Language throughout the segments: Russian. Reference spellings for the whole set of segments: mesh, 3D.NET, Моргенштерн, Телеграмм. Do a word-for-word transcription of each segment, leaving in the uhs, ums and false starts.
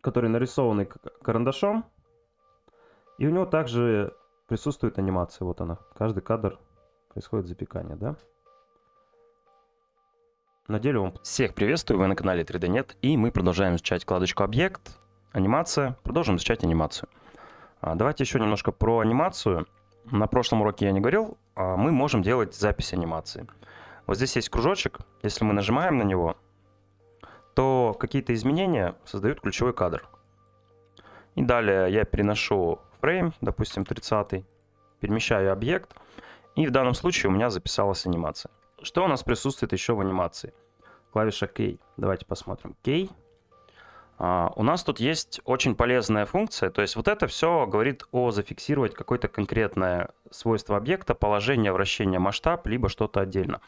которые нарисованы карандашом. И у него также присутствует анимация. Вот она. Каждый кадр происходит запекание, да? На деле он... Всех приветствую, вы на канале три дэ точка нет, и мы продолжаем изучать вкладочку «Объект», «Анимация». Продолжим изучать анимацию. А, давайте еще немножко про анимацию. На прошлом уроке я не говорил, а мы можем делать запись анимации. Вот здесь есть кружочек. Если мы нажимаем на него, то какие-то изменения создают ключевой кадр. И далее я переношу фрейм, допустим, тридцатый, перемещаю объект, и в данном случае у меня записалась анимация. Что у нас присутствует еще в анимации? Клавиша кей. Давайте посмотрим. кей. А, у нас тут есть очень полезная функция. То есть вот это все говорит о зафиксировать какое-то конкретное свойство объекта, положение, вращение, масштаб, либо что-то отдельно.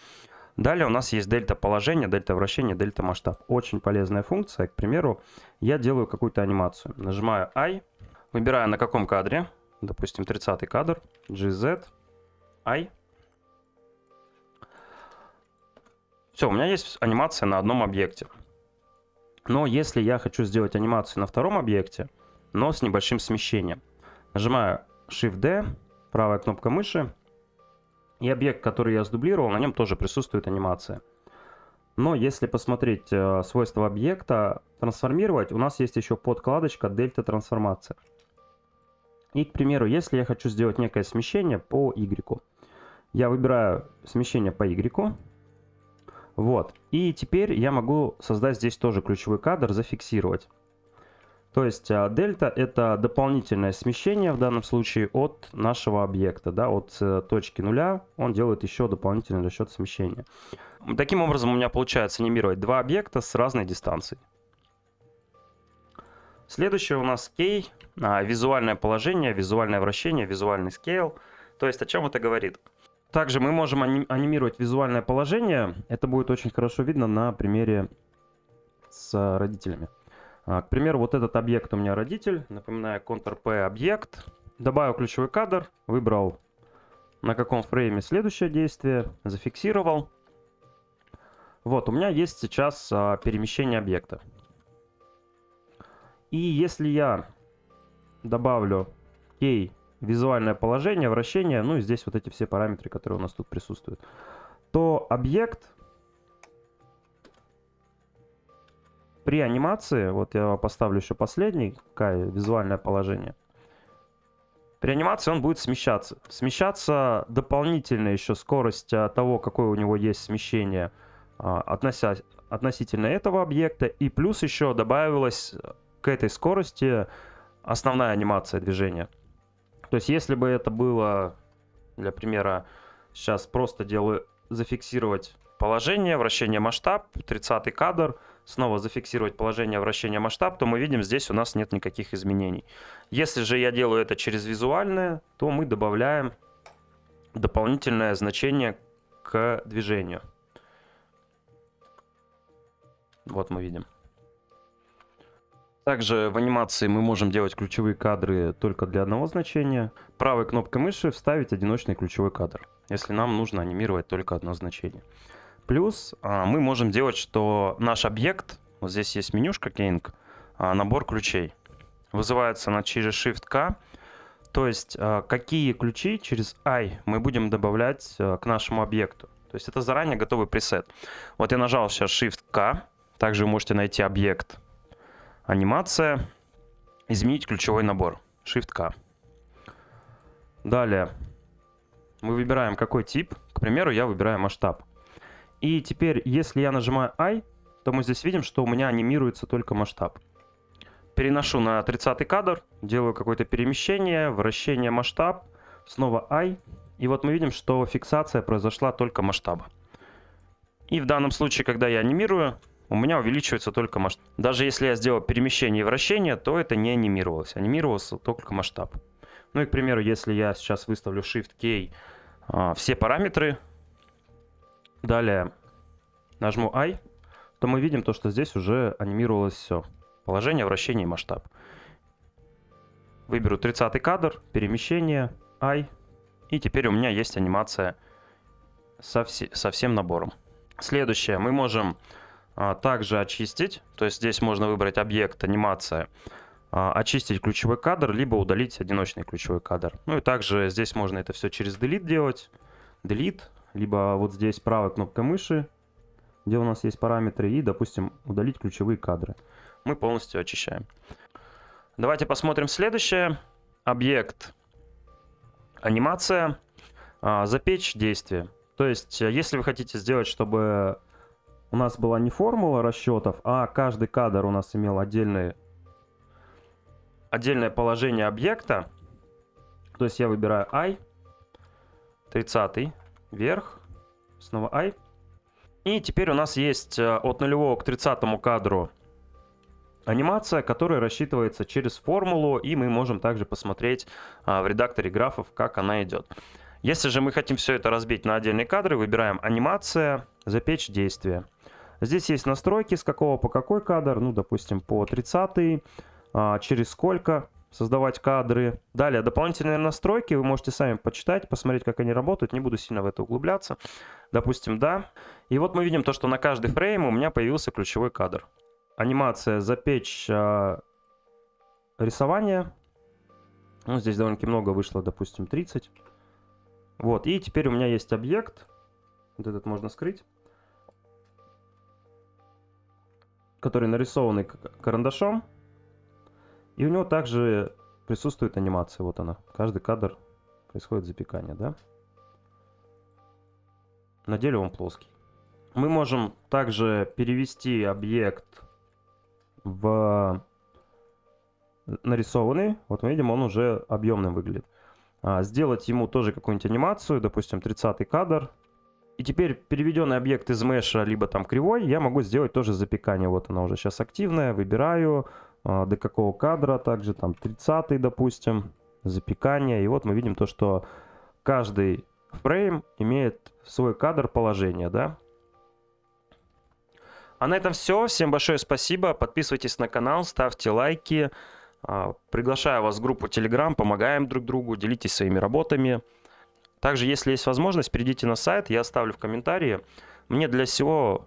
Далее у нас есть дельта положение, дельта вращение, дельта масштаб. Очень полезная функция. К примеру, я делаю какую-то анимацию. Нажимаю I, выбираю на каком кадре. Допустим, тридцатый кадр. джи зет, I. Все, у меня есть анимация на одном объекте. Но если я хочу сделать анимацию на втором объекте, но с небольшим смещением, нажимаю шифт дэ, правая кнопка мыши. И объект, который я сдублировал, на нем тоже присутствует анимация. Но если посмотреть э, свойства объекта, трансформировать, у нас есть еще подкладочка дельта трансформация. И, к примеру, если я хочу сделать некое смещение по Y, я выбираю смещение по Y. Вот. И теперь я могу создать здесь тоже ключевой кадр, зафиксировать. То есть дельта — это дополнительное смещение в данном случае от нашего объекта, да, от точки нуля он делает еще дополнительный расчет смещения. Таким образом у меня получается анимировать два объекта с разной дистанцией. Следующее у нас кей, визуальное положение, визуальное вращение, визуальный скейл. То есть о чем это говорит? Также мы можем анимировать визуальное положение, это будет очень хорошо видно на примере с родителями. К примеру, вот этот объект у меня родитель. Напоминаю, контр пэ объект. Добавил ключевой кадр. Выбрал, на каком фрейме следующее действие. Зафиксировал. Вот, у меня есть сейчас а, перемещение объекта. И если я добавлю кей, визуальное положение, вращение, ну и здесь вот эти все параметры, которые у нас тут присутствуют, то объект... При анимации, вот я поставлю еще последний, какое визуальное положение. При анимации он будет смещаться. Смещаться дополнительно еще скорость того, какое у него есть смещение относя, относительно этого объекта. И плюс еще добавилась к этой скорости основная анимация движения. То есть если бы это было, для примера, сейчас просто делаю зафиксировать положение, вращение, масштаб, тридцатый кадр. Снова зафиксировать положение, вращение, масштаб, то мы видим, здесь у нас нет никаких изменений. Если же я делаю это через визуальное, то мы добавляем дополнительное значение к движению. Вот мы видим. Также в анимации мы можем делать ключевые кадры только для одного значения. Правой кнопкой мыши вставить одиночный ключевой кадр, если нам нужно анимировать только одно значение. Плюс а, мы можем делать, что наш объект, вот здесь есть менюшка Keying, а, набор ключей, вызывается она через шифт ка, то есть а, какие ключи через I мы будем добавлять а, к нашему объекту. То есть это заранее готовый пресет. Вот я нажал сейчас шифт ка, также вы можете найти объект, анимация, изменить ключевой набор, шифт ка. Далее мы выбираем какой тип, к примеру, я выбираю масштаб. И теперь, если я нажимаю I, то мы здесь видим, что у меня анимируется только масштаб. Переношу на тридцатый кадр, делаю какое-то перемещение, вращение, масштаб, снова I. И вот мы видим, что фиксация произошла только масштаба. И в данном случае, когда я анимирую, у меня увеличивается только масштаб. Даже если я сделал перемещение и вращение, то это не анимировалось. Анимировался только масштаб. Ну и, к примеру, если я сейчас выставлю шифт кей, все параметры... Далее нажму I, то мы видим то, что здесь уже анимировалось все. Положение, вращение и масштаб. Выберу тридцатый кадр, перемещение, I. И теперь у меня есть анимация со, все, со всем набором. Следующее. Мы можем а, также очистить. То есть здесь можно выбрать объект, анимация, а, очистить ключевой кадр, либо удалить одиночный ключевой кадр. Ну и также здесь можно это все через Delete делать. Delete, либо вот здесь правой кнопкой мыши, где у нас есть параметры, и, допустим, удалить ключевые кадры. Мы полностью очищаем. Давайте посмотрим следующее. Объект, анимация, запечь действие. То есть, если вы хотите сделать, чтобы у нас была не формула расчетов, а каждый кадр у нас имел отдельное, отдельное положение объекта, то есть я выбираю I, тридцать, вверх, снова I. И теперь у нас есть от нулевого к тридцатому кадру анимация, которая рассчитывается через формулу, и мы можем также посмотреть в редакторе графов, как она идет. Если же мы хотим все это разбить на отдельные кадры, выбираем анимация, запечь действие. Здесь есть настройки, с какого по какой кадр, ну, допустим, по тридцатый, через сколько создавать кадры. Далее дополнительные настройки, вы можете сами почитать, посмотреть, как они работают, не буду сильно в это углубляться. Допустим, да. И вот мы видим то, что на каждый фрейм у меня появился ключевой кадр. Анимация, запечь э, рисование. Ну, здесь довольно-таки много вышло, допустим, тридцать. Вот, и теперь у меня есть объект. Вот этот можно скрыть. Который нарисованный карандашом. И у него также присутствует анимация. Вот она. Каждый кадр происходит запекание, да? На деле он плоский. Мы можем также перевести объект в нарисованный. Вот мы видим, он уже объемным выглядит. Сделать ему тоже какую-нибудь анимацию, допустим, тридцатый кадр. И теперь переведенный объект из меша, либо там кривой, я могу сделать тоже запекание. Вот она уже сейчас активная, выбираю, до какого кадра, также там тридцатый, допустим, запекание. И вот мы видим то, что каждый фрейм имеет свой кадр положения, да. А на этом все. Всем большое спасибо. Подписывайтесь на канал, ставьте лайки. Приглашаю вас в группу Telegram, помогаем друг другу, делитесь своими работами. Также, если есть возможность, перейдите на сайт, я оставлю в комментарии. Мне для всего,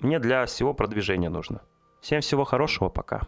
мне для всего продвижения нужно. Всем всего хорошего, пока.